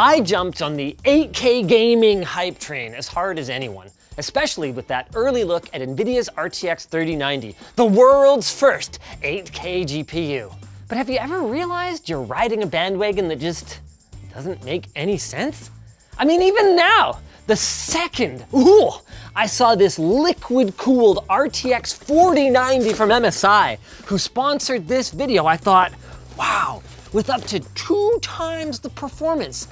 I jumped on the 8K gaming hype train as hard as anyone, especially with that early look at NVIDIA's RTX 3090, the world's first 8K GPU. But have you ever realized you're riding a bandwagon that just doesn't make any sense? I mean, even now, the second I saw this liquid-cooled RTX 4090 from MSI, who sponsored this video, I thought, wow, with up to 2 times the performance,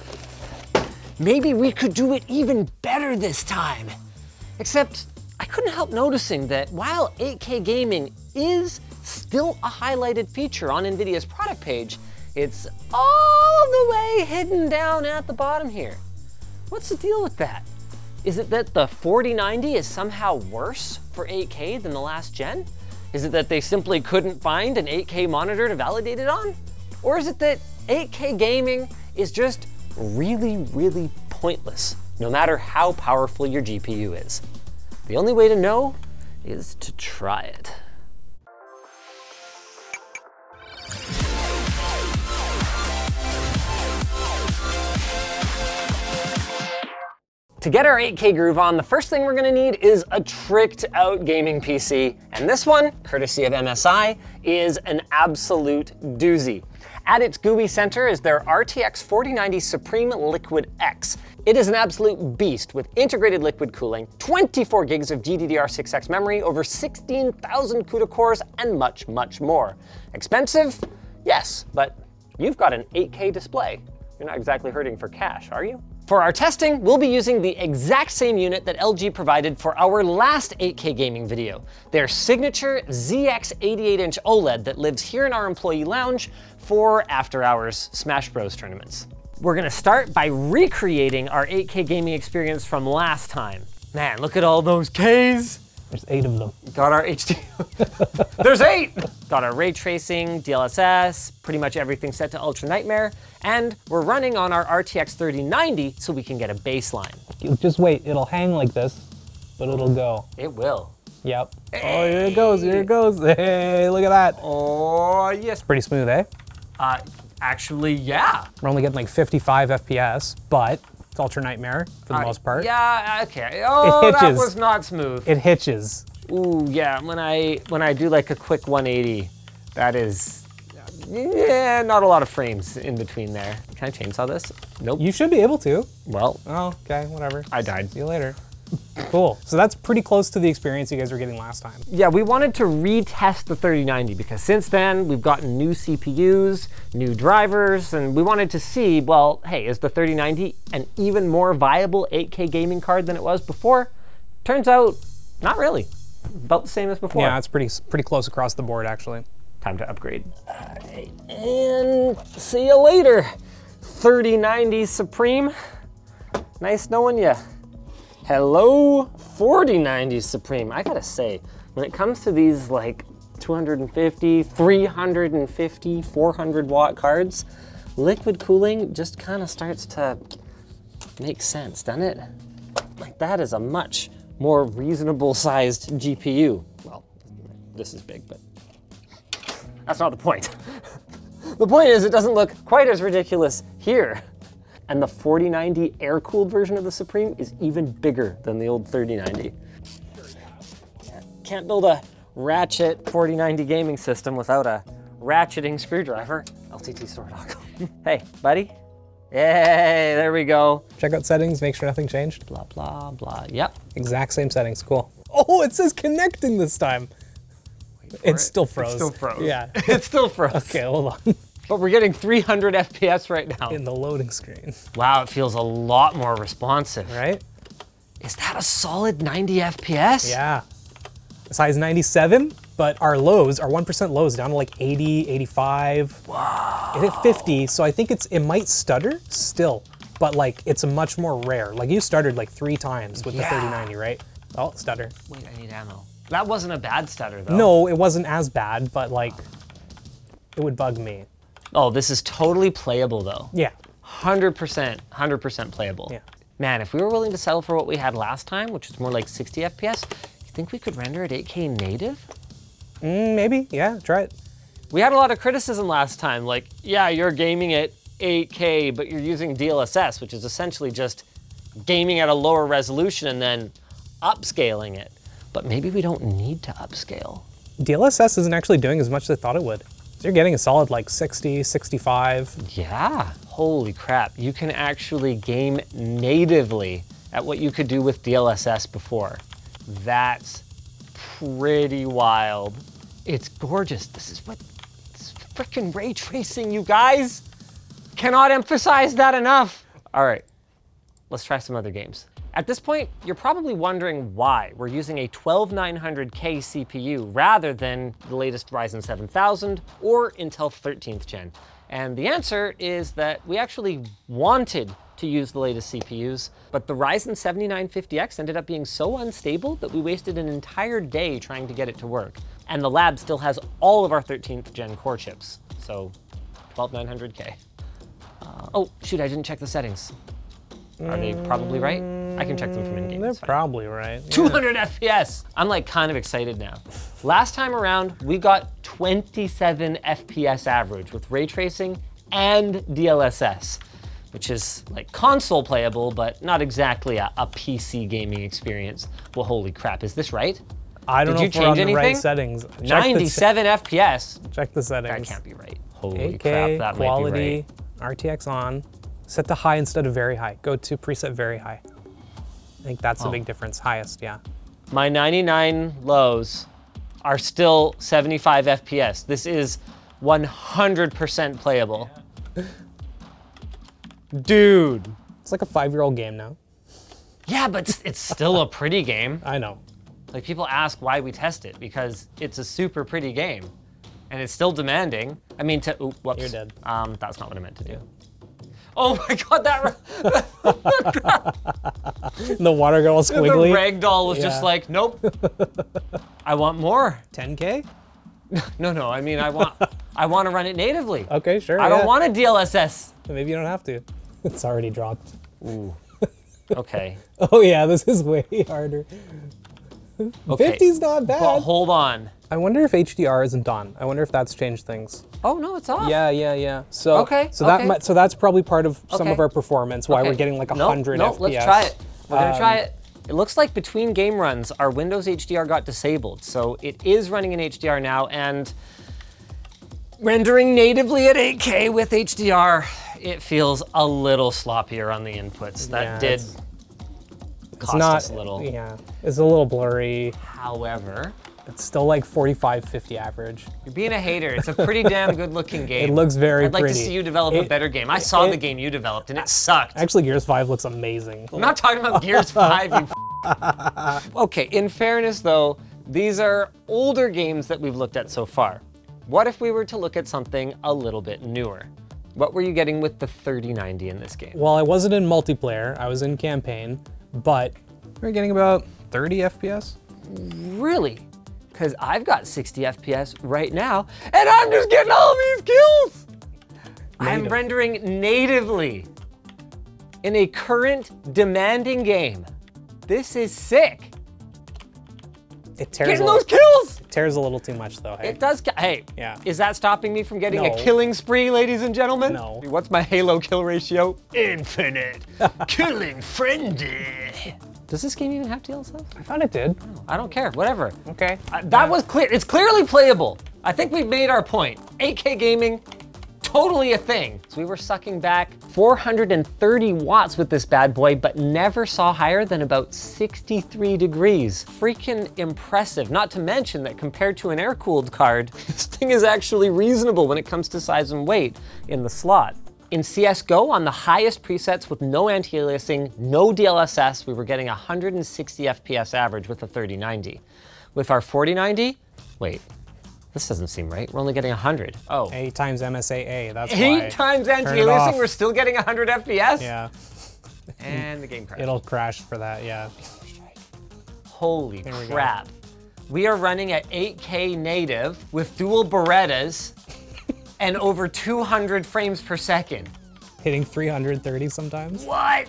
maybe we could do it even better this time. Except I couldn't help noticing that while 8K gaming is still a highlighted feature on NVIDIA's product page, it's all the way hidden down at the bottom here. What's the deal with that? Is it that the 4090 is somehow worse for 8K than the last gen? Is it that they simply couldn't find an 8K monitor to validate it on? Or is it that 8K gaming is just really, really pointless, no matter how powerful your GPU is? The only way to know is to try it. To get our 8K groove on, the first thing we're gonna need is a tricked out gaming PC. And this one, courtesy of MSI, is an absolute doozy. At its GUI center is their RTX 4090 Supreme Liquid X. It is an absolute beast with integrated liquid cooling, 24 gigs of GDDR6X memory, over 16,000 CUDA cores, and much, much more. Expensive? Yes, but you've got an 8K display. You're not exactly hurting for cash, are you? For our testing, we'll be using the exact same unit that LG provided for our last 8K gaming video, their signature ZX 88-inch OLED that lives here in our employee lounge for after-hours Smash Bros. Tournaments. We're gonna start by recreating our 8K gaming experience from last time. Man, look at all those Ks! There's 8 of them. Got our HD. There's 8! Got our ray tracing, DLSS, pretty much everything set to Ultra Nightmare, and we're running on our RTX 3090 so we can get a baseline. Just wait, it'll hang like this, but it'll go. It will. Yep. Hey. Oh, here it goes, here it goes. Hey, look at that. Oh, yes. Pretty smooth, eh? Actually, yeah. We're only getting like 55 FPS, but Ultra Nightmare for the most part. Yeah, okay. Oh, that was not smooth. It hitches. Ooh, yeah, when I do like a quick 180, that is, yeah, not a lot of frames in between there. Can I chainsaw this? Nope. You should be able to. Well. Oh, okay, whatever. I died. See you later. Cool, so that's pretty close to the experience you guys were getting last time. Yeah, we wanted to retest the 3090 because since then we've gotten new CPUs, new drivers, and we wanted to see, well, hey, is the 3090 an even more viable 8K gaming card than it was before? Turns out, not really. About the same as before. Yeah, it's pretty close across the board, actually. Time to upgrade. And see you later, 3090 Supreme. Nice knowing you. Hello, 4090 Supreme. I gotta say, when it comes to these like 250, 350, 400 watt cards, liquid cooling just kind of starts to make sense, doesn't it? Like that is a much more reasonable sized GPU. Well, this is big, but that's not the point. The point is it doesn't look quite as ridiculous here. And the 4090 air-cooled version of the Supreme is even bigger than the old 3090. Can't build a ratchet 4090 gaming system without a ratcheting screwdriver. LTTstore.com. Hey, buddy. Yay, there we go. Check out settings, make sure nothing changed. Blah, blah, blah, yep. Exact same settings, cool. Oh, it says connecting this time. It's still froze. It's still froze. Yeah. It's still froze. Okay, hold on. But we're getting 300 FPS right now. In the loading screen. Wow, it feels a lot more responsive. Right? Is that a solid 90 FPS? Yeah. This high is 97, but our lows, our 1% lows down to like 80, 85. Wow. It hit 50, so I think it might stutter still, but like it's much more rare. Like you stuttered like 3 times with the 3090, right? Oh, stutter. Wait, I need ammo. That wasn't a bad stutter though. No, it wasn't as bad, but like it would bug me. Oh, this is totally playable though. Yeah. 100% playable. Yeah. Man, if we were willing to settle for what we had last time, which is more like 60 FPS, you think we could render at 8K native? Maybe, yeah, try it. We had a lot of criticism last time, like, yeah, you're gaming at 8K, but you're using DLSS, which is essentially just gaming at a lower resolution and then upscaling it. But maybe we don't need to upscale. DLSS isn't actually doing as much as I thought it would. So you're getting a solid like 60, 65. Yeah, holy crap. You can actually game natively at what you could do with DLSS before. That's pretty wild. It's gorgeous. This is frickin' ray tracing, you guys. Cannot emphasize that enough. All right, let's try some other games. At this point, you're probably wondering why we're using a 12900K CPU rather than the latest Ryzen 7000 or Intel 13th gen. And the answer is that we actually wanted to use the latest CPUs, but the Ryzen 7950X ended up being so unstable that we wasted an entire day trying to get it to work. And the lab still has all of our 13th gen core chips, so 12900K. Oh, shoot, I didn't check the settings. Are they probably right? I can check them from in-game. They're probably right. Yeah. 200 FPS! I'm like kind of excited now. Last time around, we got 27 FPS average with ray tracing and DLSS, which is like console playable, but not exactly a PC gaming experience. Well, holy crap, is this right? I don't know if we're on the right settings. 97 FPS. Check the settings. That can't be right. Holy crap, that might be right. RTX on. Set to high instead of very high. Go to preset very high. I think that's the big difference, highest, yeah. My 99 lows are still 75 FPS. This is 100% playable. Yeah. Dude. It's like a 5-year-old game now. Yeah, but it's still a pretty game. I know. Like people ask why we test it because it's a super pretty game and it's still demanding. I mean, whoops. You're dead. That's not what I meant to do. Yeah. Oh my God, that the water got all squiggly. The ragdoll was just like, nope. I want more. 10K? No, I mean, I want to run it natively. Okay, sure. I don't want a DLSS. Maybe you don't have to. It's already dropped. Ooh. Okay. Oh yeah, this is way harder. Okay. 50's not bad. But hold on. I wonder if HDR isn't on. I wonder if that's changed things. Oh no, it's off. Yeah. So so that's probably part of some of our performance. Why we're getting like 100 FPS. Let's try it. We're gonna try it. It looks like between game runs, our Windows HDR got disabled. So it is running in HDR now and rendering natively at 8K with HDR. It feels a little sloppier on the inputs. That did cost us a little. Yeah, it's a little blurry. However. It's still like 45-50 average. You're being a hater. It's a pretty damn good looking game. It looks very pretty. I'd like to see you develop a better game. I saw the game you developed and it sucked. Actually, Gears 5 looks amazing. I'm not talking about Gears 5, you Okay, in fairness though, these are older games that we've looked at so far. What if we were to look at something a little bit newer? What were you getting with the 3090 in this game? Well, I wasn't in multiplayer. I was in campaign, but we're getting about 30 FPS. Really? Because I've got 60 FPS right now, and I'm just getting all these kills. I'm rendering natively in a current demanding game. This is sick. It tears getting those kills. It tears a little too much though. Hey? It does, hey, is that stopping me from getting a killing spree, ladies and gentlemen? No. What's my Halo kill ratio? Infinite, killing frenzy. Does this game even have DLSS? I thought it did. Oh, I don't care, whatever. Okay. That was clear, it's clearly playable. I think we've made our point. 8K gaming, totally a thing. So we were sucking back 430 watts with this bad boy, but never saw higher than about 63 degrees. Freaking impressive. Not to mention that compared to an air-cooled card, this thing is actually reasonable when it comes to size and weight in the slot. In CSGO, on the highest presets with no anti-aliasing, no DLSS, we were getting 160 FPS average with the 3090. With our 4090, wait, this doesn't seem right. We're only getting 100. Oh. 8 times MSAA, that's why. 8 times anti-aliasing, we're still getting 100 FPS? Yeah. And the game crashed. It'll crash for that, yeah. Holy crap. We are running at 8K native with dual Berettas, and over 200 frames per second. Hitting 330 sometimes. What?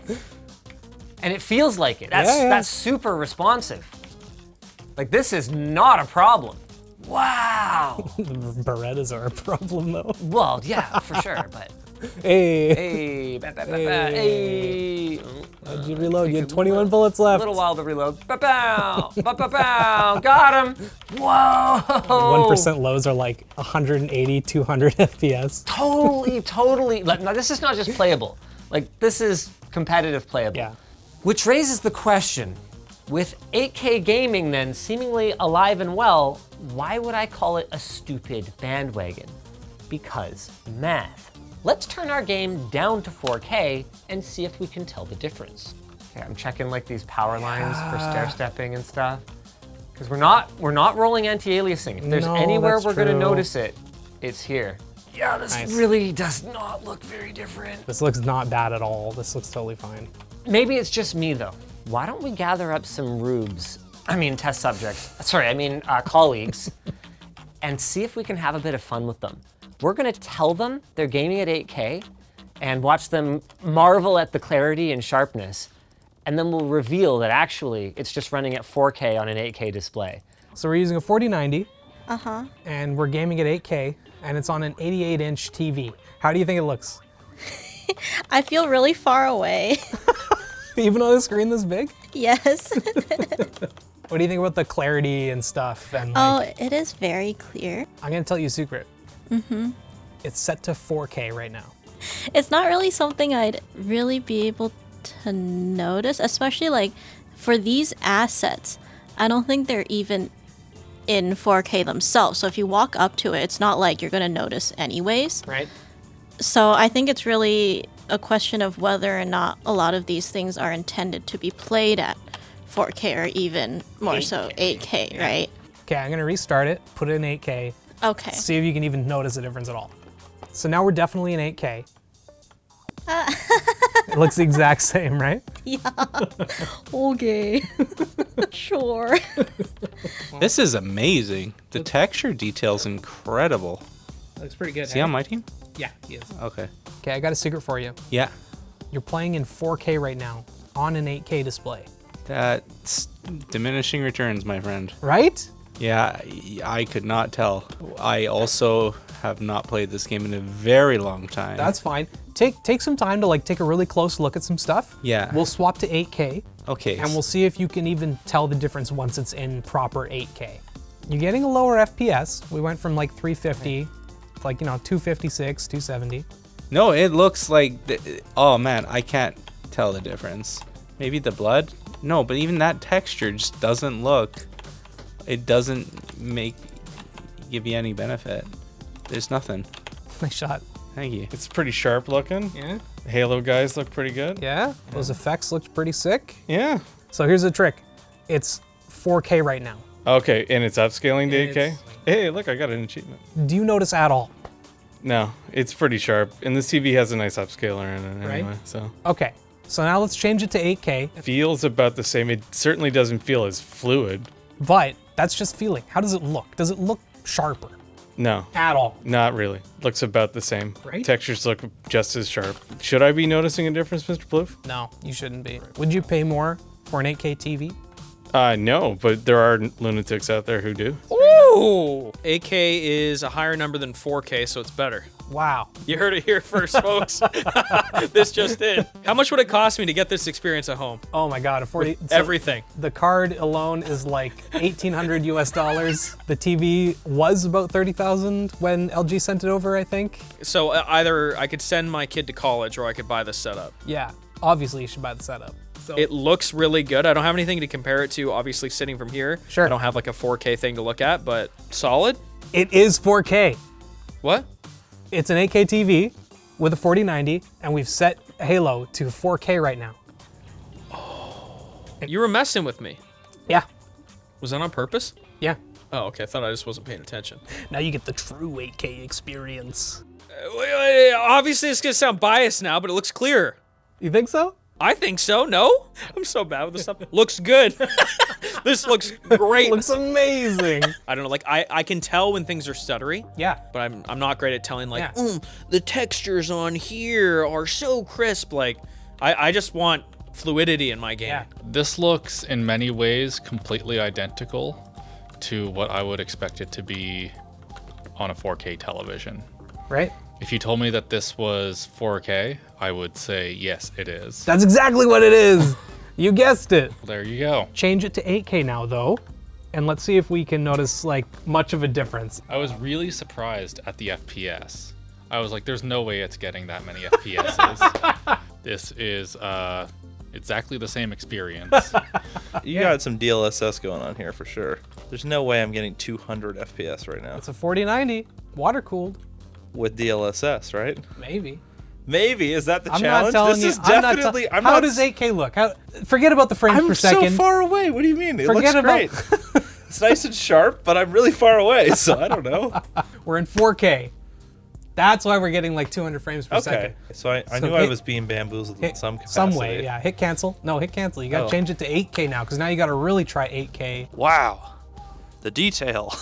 And it feels like it. That's super responsive. Like this is not a problem. Wow. Berettas are a problem though. Well, yeah, for sure, but Hey. Hey. Bah, bah, bah, hey. Bah, bah. How'd you reload? You had 21 bullets left. A little while to reload. Ba bow. Ba ba bow. Got him. Whoa. 1% lows are like 180, 200 FPS. Totally, totally. Like, now, this is not just playable. Like, this is competitive playable. Yeah. Which raises the question, with 8K gaming then seemingly alive and well, why would I call it a stupid bandwagon? Because math. Let's turn our game down to 4K and see if we can tell the difference. Okay, I'm checking like these power lines for stair-stepping and stuff. Because we're not rolling anti-aliasing. If there's anywhere we're gonna notice it, it's here. Yeah, this really does not look very different. This looks not bad at all. This looks totally fine. Maybe it's just me though. Why don't we gather up some rubes? I mean, test subjects. Sorry, I mean colleagues, and see if we can have a bit of fun with them. We're gonna tell them they're gaming at 8K and watch them marvel at the clarity and sharpness. And then we'll reveal that actually it's just running at 4K on an 8K display. So we're using a 4090. Uh-huh. And we're gaming at 8K and it's on an 88-inch TV. How do you think it looks? I feel really far away. Even on a screen this big? Yes. What do you think about the clarity and stuff? And like, oh, it is very clear. I'm gonna tell you a secret. Mm-hmm. It's set to 4K right now. It's not really something I'd really be able to notice, especially like for these assets. I don't think they're even in 4K themselves. So if you walk up to it, it's not like you're gonna notice anyways. Right. So I think it's really a question of whether or not a lot of these things are intended to be played at 4K or even more 8K. So 8K, yeah. Right? Okay, I'm gonna restart it, put it in 8K. Okay. See if you can even notice a difference at all. So now we're definitely in 8K. It looks the exact same, right? Yeah. Okay. Sure. This is amazing. The texture detail's incredible. Looks pretty good. Is he on my team? Yeah, he is. Okay. Okay, I got a secret for you. Yeah. You're playing in 4K right now on an 8K display. That's diminishing returns, my friend. Right? Yeah, I could not tell. I also have not played this game in a very long time. That's fine. Take some time to like take a really close look at some stuff. Yeah. We'll swap to 8K. Okay. And we'll see if you can even tell the difference once it's in proper 8K. You're getting a lower FPS. We went from like 350 to like, you know, 256, 270. No, it looks like, oh man, I can't tell the difference. Maybe the blood? No, but even that texture just doesn't look. It doesn't give you any benefit. There's nothing. Nice shot. Thank you. It's pretty sharp looking. Yeah. Halo guys look pretty good. Yeah. Those effects looked pretty sick. Yeah. So here's the trick. It's 4K right now. Okay, and it's upscaling to 8K? Hey, look, I got an achievement. Do you notice at all? No, it's pretty sharp. And this TV has a nice upscaler in it anyway, right? So. Okay, so now let's change it to 8K. Feels about the same. It certainly doesn't feel as fluid. But that's just feeling. How does it look? Does it look sharper? No. At all? Not really. Looks about the same. Right? Textures look just as sharp. Should I be noticing a difference, Mr. Plouffe? No, you shouldn't be. Would you pay more for an 8K TV? No, but there are lunatics out there who do. Ooh! 8K is a higher number than 4K, so it's better. Wow. You heard it here first, folks. This just did. How much would it cost me to get this experience at home? Oh my God, everything. The card alone is like $1,800 US. The TV was about 30,000 when LG sent it over, I think. So either I could send my kid to college or I could buy the setup. Yeah, obviously you should buy the setup. So. It looks really good. I don't have anything to compare it to, obviously, sitting from here. Sure. I don't have like a 4K thing to look at, but solid. It is 4K. What? It's an 8K TV with a 4090, and we've set Halo to 4K right now. Oh. You were messing with me. Yeah. Was that on purpose? Yeah. Oh, okay. I thought I just wasn't paying attention. Now you get the true 8K experience. Obviously, it's going to sound biased now, but it looks clearer. You think so? I think so, no? I'm so bad with this stuff. Looks good. This looks great. Looks amazing. I don't know, like I can tell when things are stuttery. Yeah. But I'm not great at telling like, yeah. The textures on here are so crisp. Like, I just want fluidity in my game. Yeah. This looks in many ways completely identical to what I would expect it to be on a 4K television. Right? If you told me that this was 4K, I would say, yes, it is. That's exactly what it is. You guessed it. There you go. Change it to 8K now though, and let's see if we can notice like much of a difference. I was really surprised at the FPS. I was like, there's no way it's getting that many FPSs. This is exactly the same experience. You got some DLSS going on here for sure. There's no way I'm getting 200 FPS right now. It's a 4090, water cooled. With DLSS, right? Maybe. Maybe, is that the challenge? This is definitely, how does 8K look? Forget about the frames per second. I'm so far away, what do you mean? It looks great. It's nice and sharp, but I'm really far away, so I don't know. We're in 4K. That's why we're getting like 200 frames per second. So I knew I was being bamboozled in some capacity. Some way, yeah. Hit cancel. No, hit cancel. You got to change it to 8K now, because now you got to really try 8K. Wow. The detail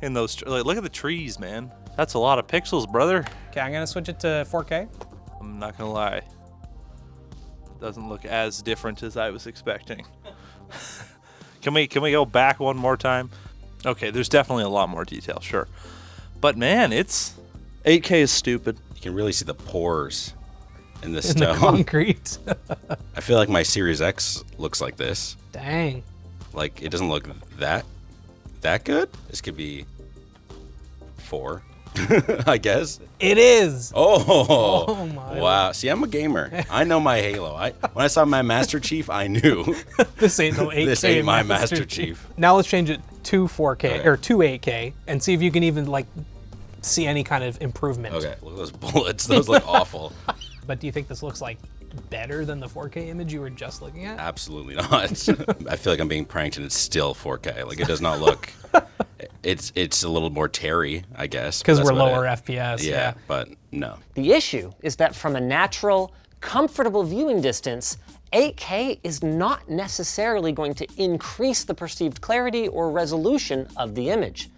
in those. Like, look at the trees, man. That's a lot of pixels, brother. Okay, I'm going to switch it to 4K. I'm not going to lie. It doesn't look as different as I was expecting. Can we go back one more time? Okay, there's definitely a lot more detail, sure. But man, it's... 8K is stupid. You can really see the pores in this stuff. The concrete. I feel like my Series X looks like this. Dang. Like, it doesn't look that good. This could be 4, I guess. It is. Oh my. Wow. Lord. See, I'm a gamer. I know my Halo. When I saw my Master Chief, I knew. This ain't no 8K. This ain't my Master Chief. Now let's change it to 4K, or to 8K, and see if you can even, like, see any kind of improvement. Okay, look at those bullets. Those look awful. But do you think this looks like better than the 4K image you were just looking at? Absolutely not. I feel like I'm being pranked and it's still 4K. Like, it does not look, it's a little more teary, I guess. Because we're lower FPS. Yeah, but no. The issue is that from a natural, comfortable viewing distance, 8K is not necessarily going to increase the perceived clarity or resolution of the image.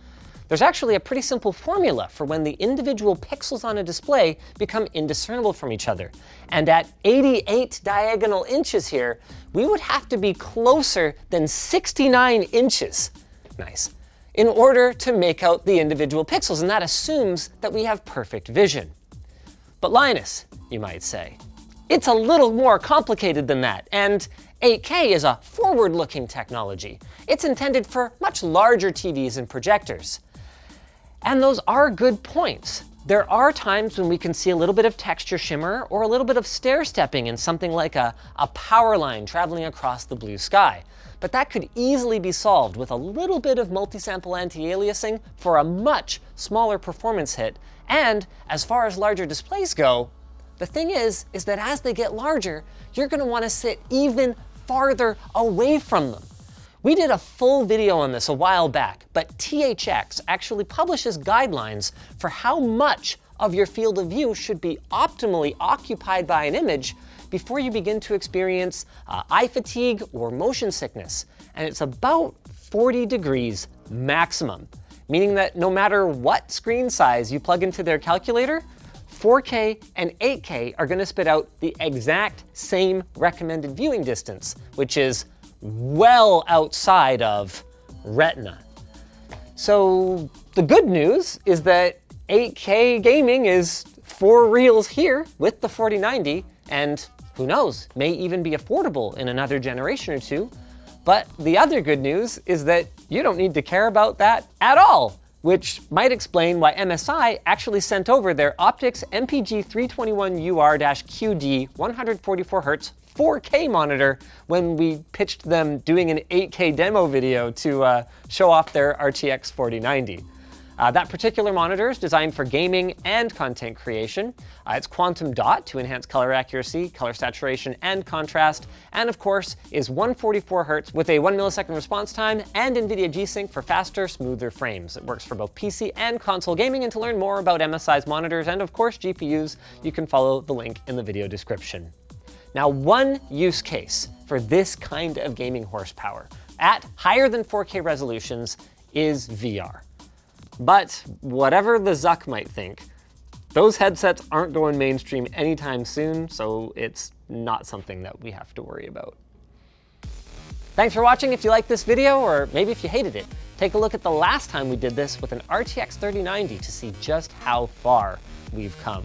There's actually a pretty simple formula for when the individual pixels on a display become indiscernible from each other. And at 88 diagonal inches here, we would have to be closer than 69 inches, nice, in order to make out the individual pixels. And that assumes that we have perfect vision. But Linus, you might say, it's a little more complicated than that. And 8K is a forward-looking technology. It's intended for much larger TVs and projectors. And those are good points. There are times when we can see a little bit of texture shimmer or a little bit of stair-stepping in something like a power line traveling across the blue sky. But that could easily be solved with a little bit of multi-sample anti-aliasing for a much smaller performance hit. And as far as larger displays go, the thing is that as they get larger, you're gonna wanna sit even farther away from them. We did a full video on this a while back, but THX actually publishes guidelines for how much of your field of view should be optimally occupied by an image before you begin to experience eye fatigue or motion sickness. And it's about 40 degrees maximum, meaning that no matter what screen size you plug into their calculator, 4K and 8K are gonna spit out the exact same recommended viewing distance, which is well outside of Retina. So the good news is that 8K gaming is for reals here with the 4090, and who knows, may even be affordable in another generation or two. But the other good news is that you don't need to care about that at all, which might explain why MSI actually sent over their Optix MPG321UR-QD 144Hz 4K monitor when we pitched them doing an 8K demo video to show off their RTX 4090. That particular monitor is designed for gaming and content creation. It's quantum dot to enhance color accuracy, color saturation, and contrast, and of course is 144 hertz with a 1 millisecond response time and NVIDIA G-Sync for faster, smoother frames. It works for both PC and console gaming, and to learn more about MSI's monitors and of course GPUs, you can follow the link in the video description. Now, one use case for this kind of gaming horsepower at higher than 4K resolutions is VR. But whatever the Zuck might think, those headsets aren't going mainstream anytime soon, so it's not something that we have to worry about. Thanks for watching. If you liked this video, or maybe if you hated it, take a look at the last time we did this with an RTX 3090 to see just how far we've come.